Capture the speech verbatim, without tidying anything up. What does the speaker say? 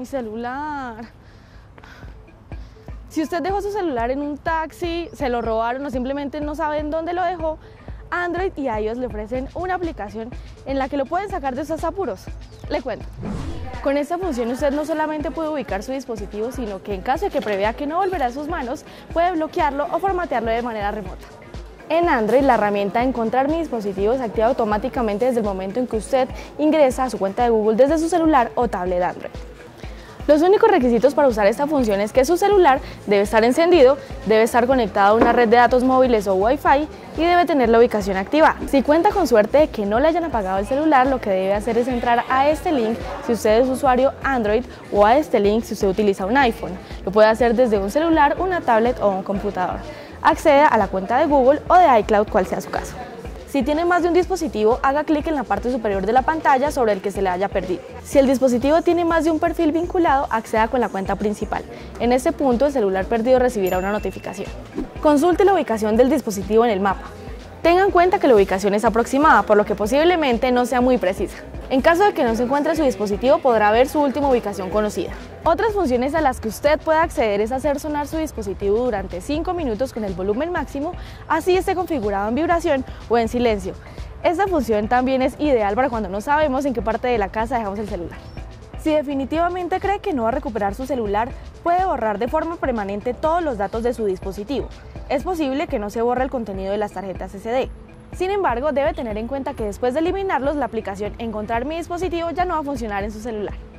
mi celular. Si usted dejó su celular en un taxi, se lo robaron o simplemente no saben dónde lo dejó, Android y iOS le ofrecen una aplicación en la que lo pueden sacar de sus apuros. Le cuento. Con esta función usted no solamente puede ubicar su dispositivo, sino que en caso de que prevea que no volverá a sus manos, puede bloquearlo o formatearlo de manera remota. En Android, la herramienta Encontrar mi dispositivo se activa automáticamente desde el momento en que usted ingresa a su cuenta de Google desde su celular o tablet Android. Los únicos requisitos para usar esta función es que su celular debe estar encendido, debe estar conectado a una red de datos móviles o Wi-Fi y debe tener la ubicación activa. Si cuenta con suerte de que no le hayan apagado el celular, lo que debe hacer es entrar a este link si usted es usuario Android o a este link si usted utiliza un iPhone. Lo puede hacer desde un celular, una tablet o un computador. Acceda a la cuenta de Google o de iCloud, cual sea su caso. Si tiene más de un dispositivo, haga clic en la parte superior de la pantalla sobre el que se le haya perdido. Si el dispositivo tiene más de un perfil vinculado, acceda con la cuenta principal. En este punto, el celular perdido recibirá una notificación. Consulte la ubicación del dispositivo en el mapa. Tenga en cuenta que la ubicación es aproximada, por lo que posiblemente no sea muy precisa. En caso de que no se encuentre su dispositivo, podrá ver su última ubicación conocida. Otras funciones a las que usted puede acceder es hacer sonar su dispositivo durante cinco minutos con el volumen máximo, así esté configurado en vibración o en silencio. Esta función también es ideal para cuando no sabemos en qué parte de la casa dejamos el celular. Si definitivamente cree que no va a recuperar su celular, puede borrar de forma permanente todos los datos de su dispositivo. Es posible que no se borre el contenido de las tarjetas ese de. Sin embargo, debe tener en cuenta que después de eliminarlos, la aplicación Encontrar mi dispositivo ya no va a funcionar en su celular.